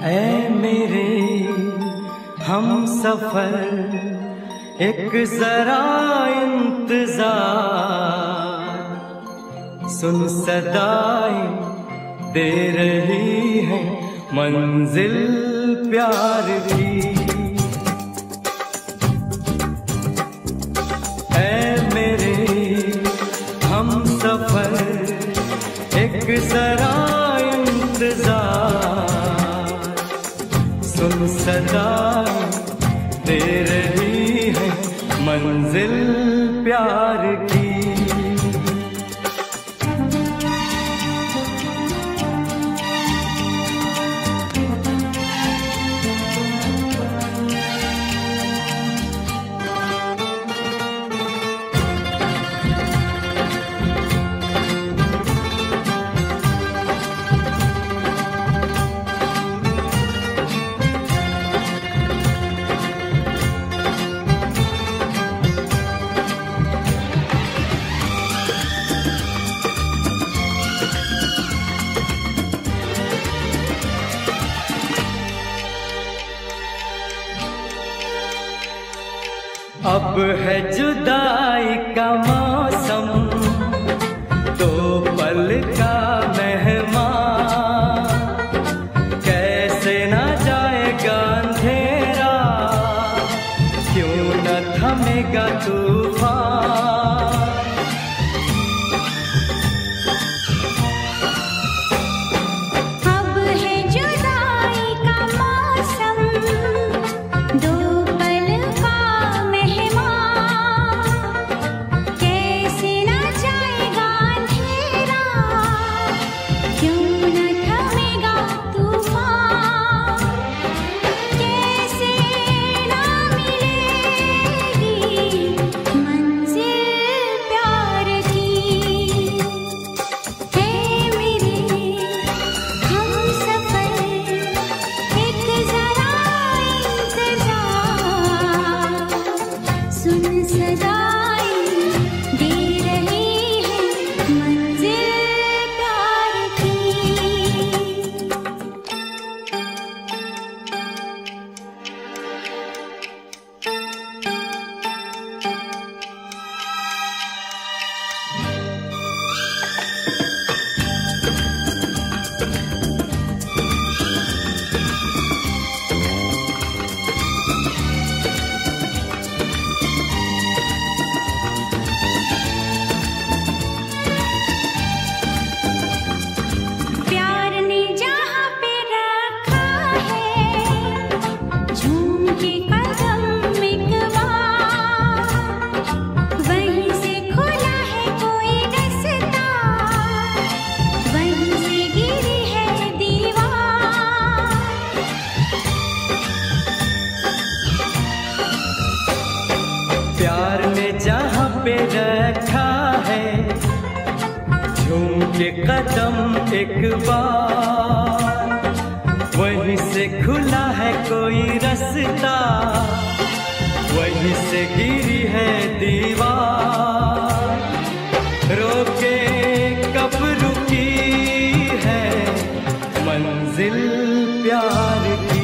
ऐ मेरे हमसफर एक जरा इंतजार, सुन सदाएं दे रही है मंजिल प्यार की। ऐ मेरे हमसफर एक जरा इंतजार, सुन सदाएं दे रही है मंजिल प्यार की। अब है जुदाई का मौसम, दो पल का मेहमान, कैसे न जाएगा अंधेरा, क्यों न थमेगा तूफान। अब है जुदाई का मौसम, दो पल का प्यार ने जहाँ पे रखा है, झूम के कदम एक बार, वहीं से खुला है कोई रास्ता, वहीं से गिरी है दीवार। रोके कब रुकी है मंजिल प्यार की।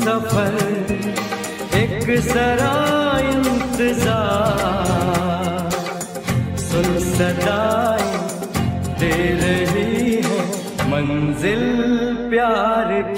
सफर एक जरा इंतजार, सुन सदाएं दे रही है मंजिल प्यार।